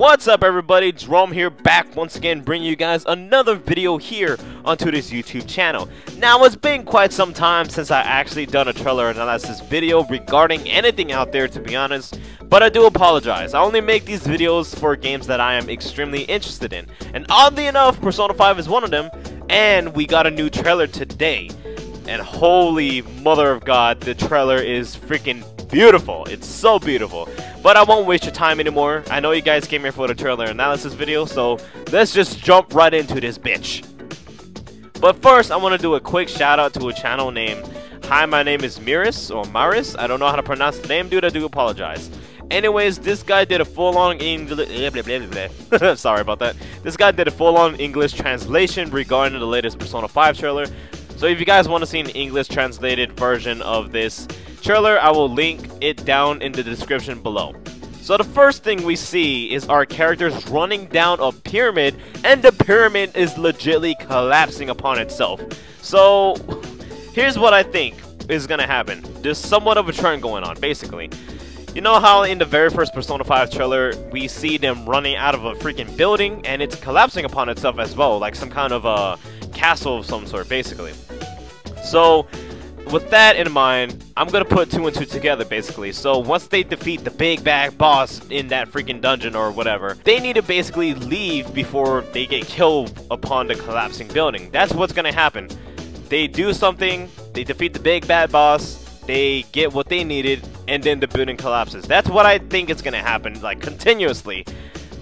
What's up, everybody? Jerome here, back once again, bringing you guys another video here onto this YouTube channel. Now, it's been quite some time since I actually done a trailer analysis video regarding anything out there, to be honest, but I do apologize. I only make these videos for games that I am extremely interested in, and oddly enough, Persona 5 is one of them, and we got a new trailer today. And holy mother of God, the trailer is freaking beautiful. It's so beautiful. But I won't waste your time anymore. I know you guys came here for the trailer analysis video, so let's just jump right into this bitch. But first, I want to do a quick shout out to a channel named Hi, My Name Is Miris, or Maris. I don't know how to pronounce the name, dude. I do apologize. Anyways, this guy did a full-on English... Sorry about that. This guy did a full-on English translation regarding the latest Persona 5 trailer. So if you guys want to see an English translated version of this trailer, I will link it down in the description below. So the first thing we see is our characters running down a pyramid, and the pyramid is legitly collapsing upon itself. So here's what I think is gonna happen. There's somewhat of a trend going on, basically. You know how in the very first Persona 5 trailer, we see them running out of a freaking building, and it's collapsing upon itself as well, like some kind of a castle of some sort, basically. So with that in mind, I'm gonna put 2 and 2 together, basically. So once they defeat the big bad boss in that freaking dungeon or whatever, they need to basically leave before they get killed upon the collapsing building. That's what's gonna happen. They do something, they defeat the big bad boss, they get what they needed, and then the building collapses. That's what I think is gonna happen, like, continuously.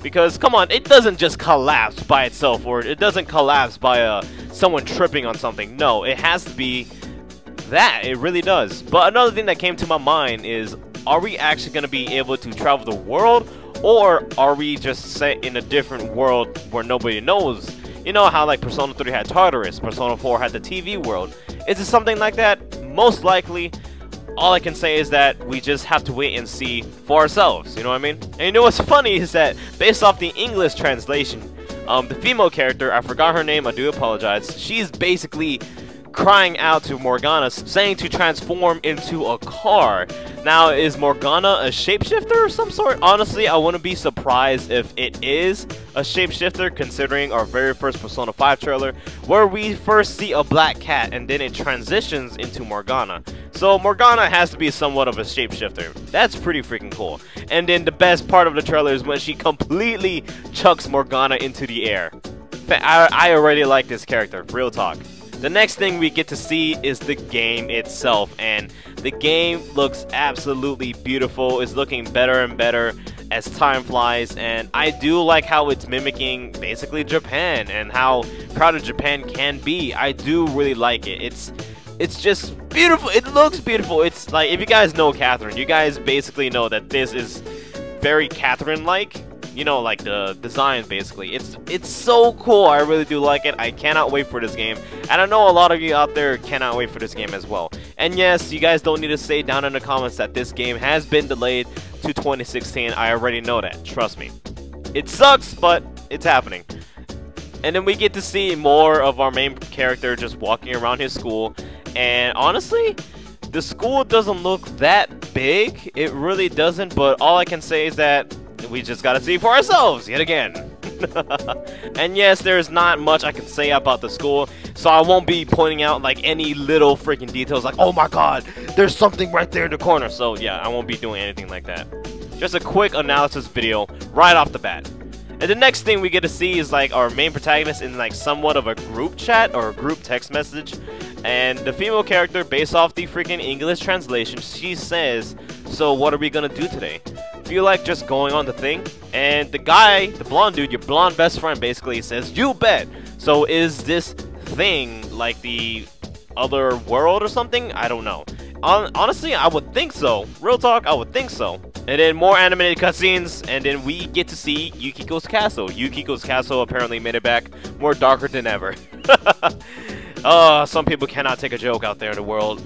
Because, come on, it doesn't just collapse by itself, or it doesn't collapse by someone tripping on something. No, it has to be that. It really does. But another thing that came to my mind is, are we actually gonna be able to travel the world, or are we just set in a different world where nobody knows? You know how, like, Persona 3 had Tartarus, Persona 4 had the TV world. Is it something like that? Most likely. All I can say is that we just have to wait and see for ourselves, you know what I mean? And you know what's funny is that based off the English translation, the female character, I forgot her name, I do apologize, she's basically crying out to Morgana, saying to transform into a car. Now, is Morgana a shapeshifter of some sort? Honestly, I wouldn't be surprised if it is a shapeshifter, considering our very first Persona 5 trailer, where we first see a black cat and then it transitions into Morgana. So Morgana has to be somewhat of a shapeshifter. That's pretty freaking cool. And then the best part of the trailer is when she completely chucks Morgana into the air. I already like this character, real talk. The next thing we get to see is the game itself, and the game looks absolutely beautiful. It's looking better and better as time flies, and I do like how it's mimicking basically Japan and how crowded Japan can be. I do really like it. It's just beautiful. It looks beautiful. It's like, if you guys know Catherine, you guys basically know that this is very Catherine-like. You know, like the design, basically. It's so cool. I really do like it. I cannot wait for this game. And I know a lot of you out there cannot wait for this game as well. And yes, you guys don't need to say down in the comments that this game has been delayed to 2016. I already know that. Trust me. It sucks, but it's happening. And then we get to see more of our main character just walking around his school. And honestly, the school doesn't look that big. It really doesn't. But all I can say is that we just gotta see for ourselves yet again. And yes, there's not much I can say about the school, so I won't be pointing out like any little freaking details like, oh my god, there's something right there in the corner. So yeah, I won't be doing anything like that. Just a quick analysis video right off the bat. And the next thing we get to see is like our main protagonist in like somewhat of a group chat or a group text message. And the female character, based off the freaking English translation, she says, so what are we gonna do today? Feel like just going on the thing? And the guy, the blonde dude, your blonde best friend, basically says, you bet. So is this thing like the other world or something? I don't know. Honestly, I would think so. Real talk, I would think so. And then more animated cutscenes, and then we get to see Yukiko's castle. Yukiko's castle apparently made it back more darker than ever. Some people cannot take a joke out there in the world.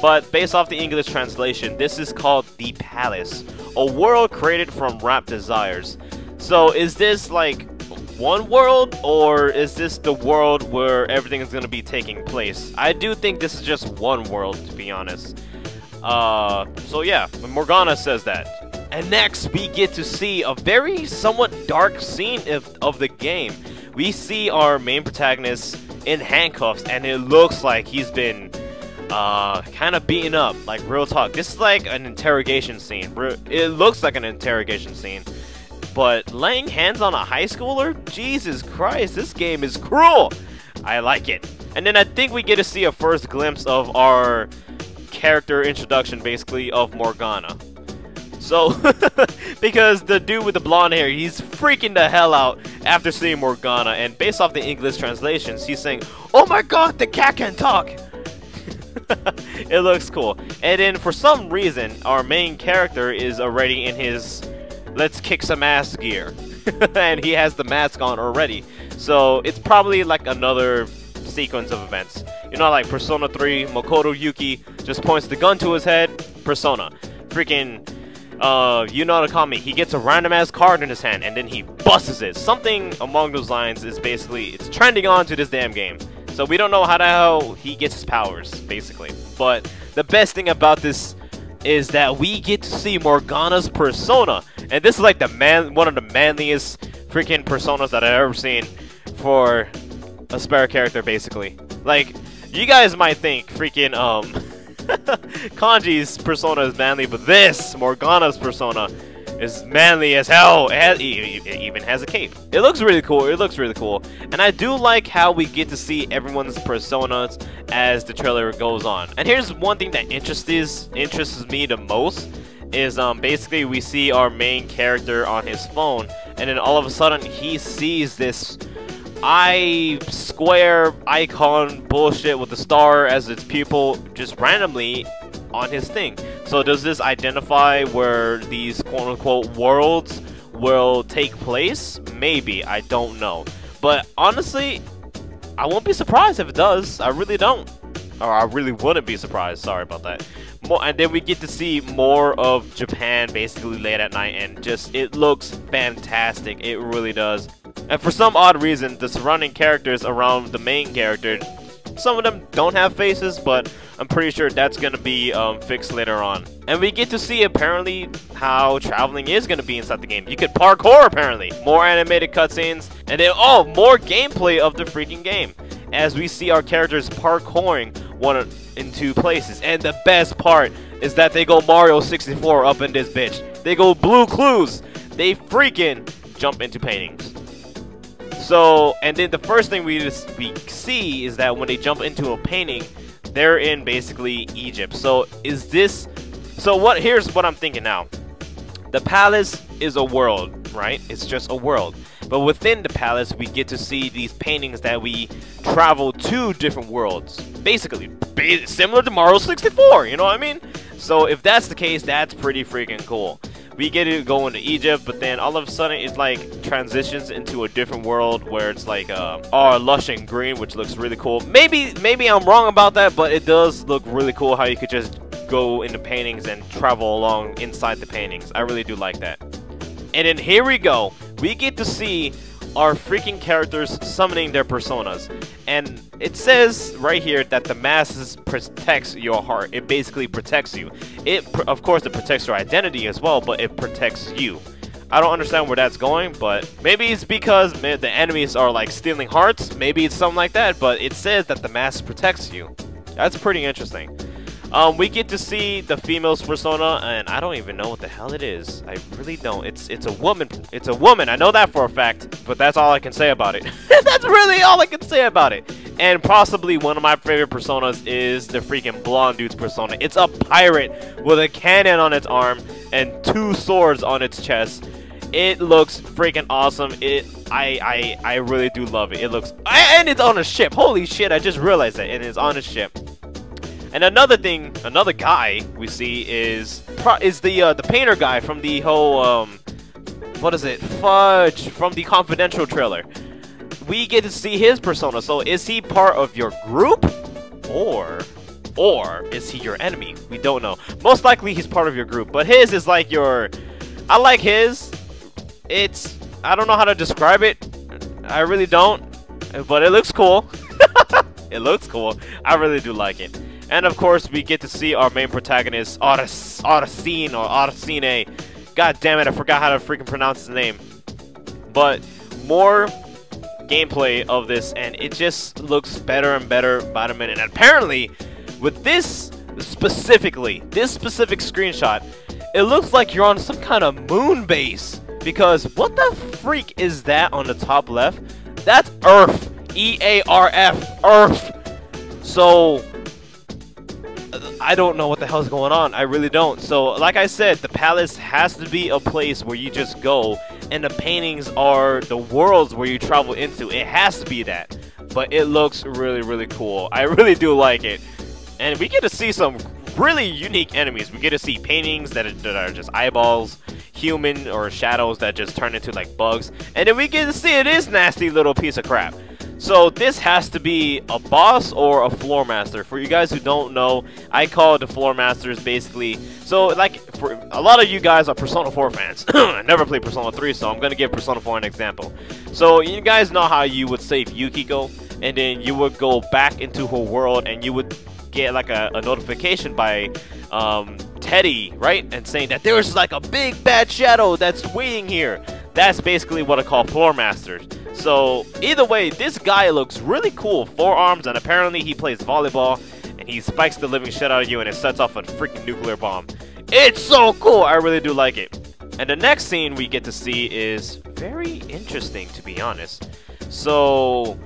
But based off the English translation, this is called The Palace, a world created from rap desires. So is this like one world, or is this the world where everything is going to be taking place? I do think this is just one world, to be honest. So yeah, Morgana says that. And next we get to see a very somewhat dark scene of the game. We see our main protagonist in handcuffs, and it looks like he's been kind of beaten up, like real talk. This is like an interrogation scene. It looks like an interrogation scene. But laying hands on a high schooler? Jesus Christ, this game is cruel! I like it. And then I think we get to see a first glimpse of our character introduction, basically, of Morgana. So, because the dude with the blonde hair, he's freaking the hell out after seeing Morgana, and based off the English translations, he's saying, "Oh my god, the cat can talk!" It looks cool. And then, for some reason, our main character is already in his let's kick some ass gear. And he has the mask on already. So, it's probably like another sequence of events. You know, like Persona 3, Makoto Yuki just points the gun to his head, Persona. Freaking, you know how to call me, he gets a random ass card in his hand and then he busts it. Something along those lines is basically, it's trending on to this damn game. So we don't know how the hell he gets his powers, basically. But the best thing about this is that we get to see Morgana's persona. And this is like the one of the manliest freaking personas that I've ever seen for a spare character, basically. Like, you guys might think freaking Kanji's persona is manly, but this Morgana's persona is manly as hell. It even has a cape. It looks really cool. It looks really cool. And I do like how we get to see everyone's personas as the trailer goes on. And here's one thing that interests me the most is basically we see our main character on his phone, and then all of a sudden he sees this eye square icon bullshit with the star as its pupil just randomly on his thing. So does this identify where these quote-unquote worlds will take place? Maybe, I don't know. But honestly, I won't be surprised if it does. I really don't. Or I really wouldn't be surprised, sorry about that. And then we get to see more of Japan basically late at night, and just, it looks fantastic. It really does. And for some odd reason, the surrounding characters around the main character, some of them don't have faces, but I'm pretty sure that's going to be fixed later on. And we get to see apparently how traveling is going to be inside the game. You could parkour apparently. More animated cutscenes, and then oh, more gameplay of the freaking game, as we see our characters parkouring one in two places. And the best part is that they go Mario 64 up in this bitch. They go Blue Clues. They freaking jump into paintings. So, and then the first thing we see is that when they jump into a painting, they're in basically Egypt. So is this, so what, here's what I'm thinking now. The palace is a world, right? It's just a world. But within the palace, we get to see these paintings that we travel to different worlds. Basically, similar to Mario 64, you know what I mean? So if that's the case, that's pretty freaking cool. We get to go into Egypt, but then all of a sudden it like transitions into a different world where it's like lush and green, which looks really cool. Maybe I'm wrong about that, but it does look really cool how you could just go into paintings and travel along inside the paintings. I really do like that. And then here we go. We get to see our freaking characters summoning their personas. And it says right here that the mask protects your heart. It basically protects you. Of course, it protects your identity as well, but it protects you. I don't understand where that's going, but maybe it's because the enemies are like stealing hearts. Maybe it's something like that, but it says that the mask protects you. That's pretty interesting. We get to see the female's persona, and I don't even know what the hell it is. I really don't. It's a woman. It's a woman. I know that for a fact, but that's all I can say about it. That's really all I can say about it. And possibly one of my favorite personas is the freaking blonde dude's persona. It's a pirate with a cannon on its arm and two swords on its chest. It looks freaking awesome. I really do love it. It looks, and it's on a ship. Holy shit, I just realized that, and it's on a ship. And another thing, another guy we see is the painter guy from the whole, what is it, Fudge, from the Confidential trailer. We get to see his persona, so is he part of your group, or is he your enemy? We don't know. Most likely he's part of your group, but his is like your, I like his, it's, I don't know how to describe it, I really don't, but it looks cool. It looks cool, I really do like it. And of course, we get to see our main protagonist, Arsene, or Arsene. God damn it, I forgot how to freaking pronounce his name. But more gameplay of this, and it just looks better and better by the minute. And apparently, with this specifically, this specific screenshot, it looks like you're on some kind of moon base. Because what the freak is that on the top left? That's Earth. E-A-R-F. Earth. So I don't know what the hell's going on. I really don't. So like I said, the palace has to be a place where you just go, and the paintings are the worlds where you travel into. It has to be that. But it looks really, really cool. I really do like it. And we get to see some really unique enemies. We get to see paintings that are just eyeballs, human or shadows that just turn into like bugs, and then we get to see it is nasty little piece of crap. So this has to be a boss or a floor master. For you guys who don't know, I call the floor masters basically. So like, for a lot of you guys are Persona 4 fans. I never played Persona 3, so I'm gonna give Persona 4 an example. So you guys know how you would save Yukiko, and then you would go back into her world, and you would get like a notification by Teddy, right, and saying that there's like a big bad shadow that's waiting here. That's basically what I call floor masters. So either way, this guy looks really cool. Forearms, and apparently he plays volleyball, and he spikes the living shit out of you, and it sets off a freaking nuclear bomb. It's so cool. I really do like it. And the next scene we get to see is very interesting, to be honest. So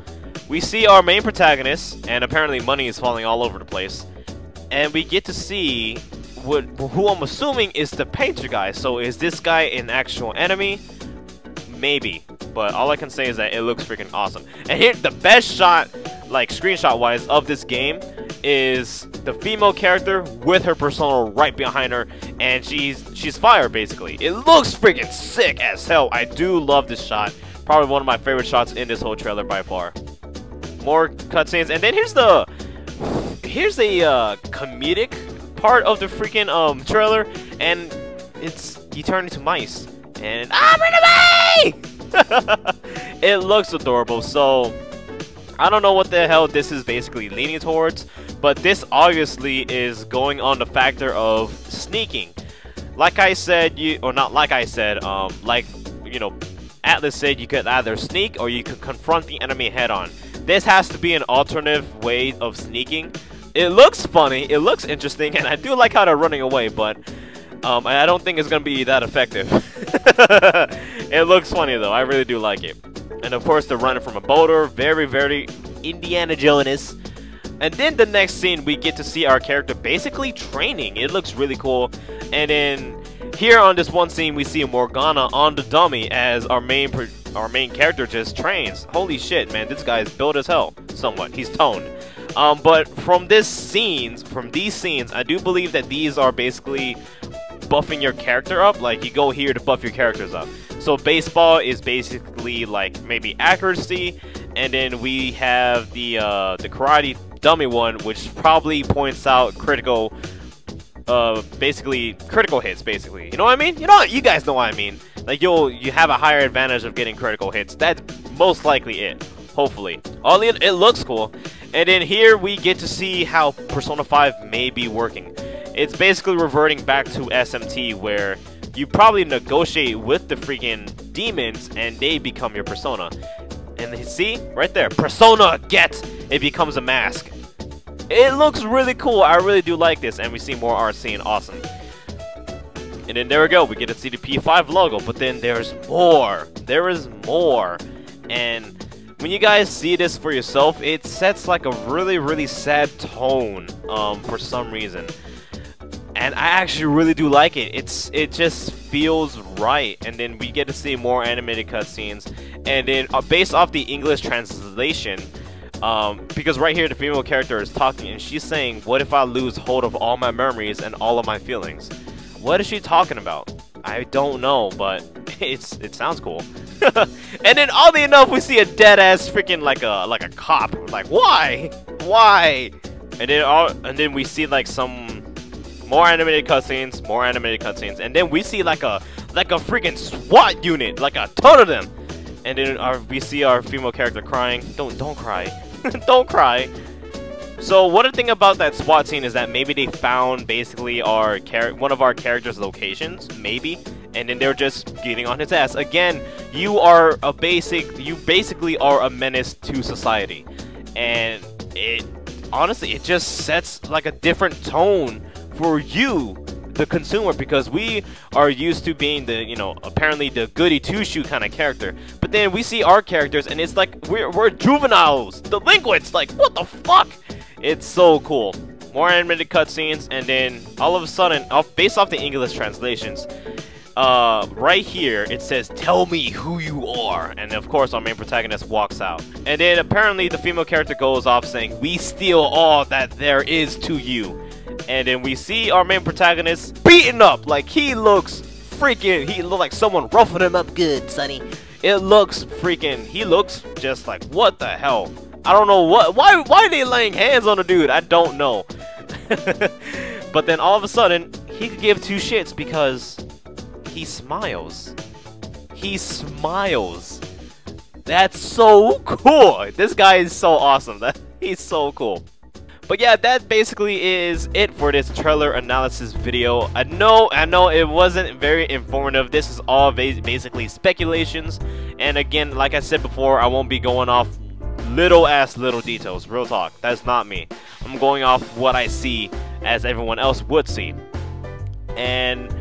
we see our main protagonist, and apparently money is falling all over the place. And we get to see what, who I'm assuming is the painter guy. So is this guy an actual enemy? Maybe. But all I can say is that it looks freaking awesome. And here, the best shot, like screenshot-wise, of this game is the female character with her persona right behind her. And she's fire, basically. It looks freaking sick as hell. I do love this shot. Probably one of my favorite shots in this whole trailer by far. More cutscenes, and then here's the comedic part of the freaking trailer, and it's you turn into mice, and I'm in a way! It looks adorable. So I don't know what the hell this is basically leaning towards, but this obviously is going on the factor of sneaking. Like I said, like you know, Atlas said, you could either sneak or you could confront the enemy head on. This has to be an alternative way of sneaking. It looks funny, it looks interesting, and I do like how they're running away, but I don't think it's going to be that effective. It looks funny, though. I really do like it. And, of course, they're running from a boulder. Very, very Indiana Jones. And then the next scene, we get to see our character basically training. It looks really cool. And then here on this one scene, we see Morgana on the dummy as our main character just trains. Holy shit, man, this guy is built as hell. Somewhat, he's toned. But from these scenes, I do believe that these are basically buffing your character up. Like, you go here to buff your characters up. So baseball is basically like maybe accuracy, and then we have the karate dummy one, which probably points out critical hits, basically. You know what I mean? You know, you guys know what I mean. Like, you have a higher advantage of getting critical hits. That's most likely it, hopefully. It looks cool. And then here we get to see how Persona 5 may be working. It's basically reverting back to SMT, where you probably negotiate with the freaking demons and they become your persona. And see, right there, Persona Get, it becomes a mask. It looks really cool. I really do like this. And we see more Arsene. Awesome. And then there we go. We get to see the P5 logo. But then there's more. There is more. And when you guys see this for yourself, it sets like a really, really sad tone for some reason. And I actually really do like it. It just feels right. And then we get to see more animated cutscenes. And then based off the English translation, because right here the female character is talking, and she's saying, what if I lose hold of all my memories and all of my feelings? What is she talking about? I don't know, but it sounds cool. And then oddly enough, we see a dead ass freaking like a cop. We're like, why? And then we see like some more animated cutscenes, and then we see like a freaking SWAT unit, like a ton of them. And then we see our female character crying. Don't cry. Don't cry. So what I think about that SWAT scene is that maybe they found basically one of our characters' locations, maybe, and then they're just getting on his ass. Again, you are a basic, you basically are a menace to society. And it, honestly, it just sets like a different tone for you, the consumer, because we are used to being the, you know, apparently the goody two-shoe kind of character, but then we see our characters and it's like we're juveniles, delinquents, like what the fuck. It's so cool. More animated cutscenes, and then all of a sudden, based off the English translations, right here it says, "Tell me who you are," and of course our main protagonist walks out, and then apparently the female character goes off saying, "We steal all that there is to you." And then we see our main protagonist beaten up. Like, he looks freaking, he looked like someone ruffled him up good, sonny. It looks freaking, he looks just like, what the hell? I don't know what, why are they laying hands on the dude? I don't know. But then all of a sudden, he could give two shits because he smiles. He smiles. That's so cool. This guy is so awesome. He's so cool. But yeah, that basically is it for this trailer analysis video. I know it wasn't very informative. This is all basically speculations. And again, like I said before, I won't be going off little details. Real talk, that's not me. I'm going off what I see as everyone else would see. And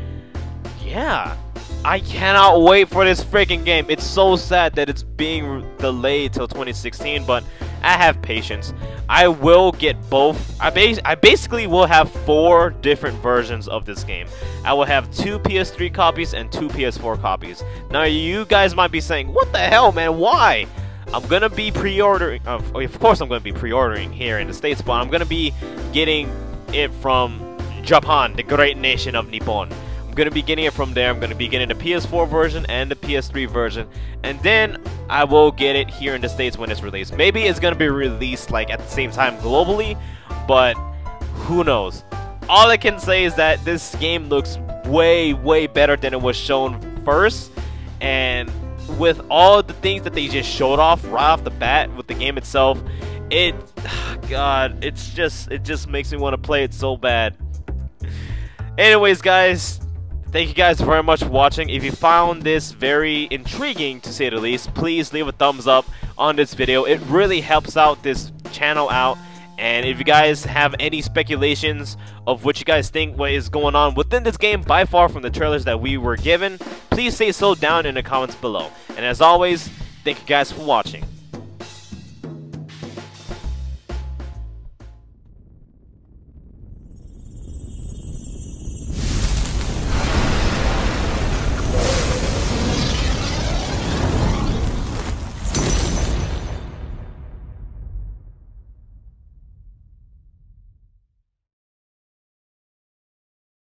yeah, I cannot wait for this freaking game. It's so sad that it's being delayed till 2016, but I have patience. I will get both. I basically will have 4 different versions of this game. I will have 2 PS3 copies and 2 PS4 copies. Now you guys might be saying, what the hell, man, why? I'm gonna be pre-ordering, of course I'm gonna be pre-ordering here in the States, but I'm gonna be getting it from Japan, the great nation of Nippon. I'm gonna be getting it from there. I'm gonna be getting the PS4 version and the PS3 version, and then I will get it here in the States when it's released. Maybe it's gonna be released like at the same time globally, but who knows. All I can say is that this game looks way better than it was shown first, and with all the things that they just showed off right off the bat with the game itself, it, god, it just makes me want to play it so bad. Anyways guys, thank you guys very much for watching. If you found this very intriguing, to say the least, please leave a thumbs up on this video. It really helps out this channel out. And if you guys have any speculations of what you guys think what is going on within this game by far from the trailers that we were given, please say so down in the comments below. And as always, thank you guys for watching.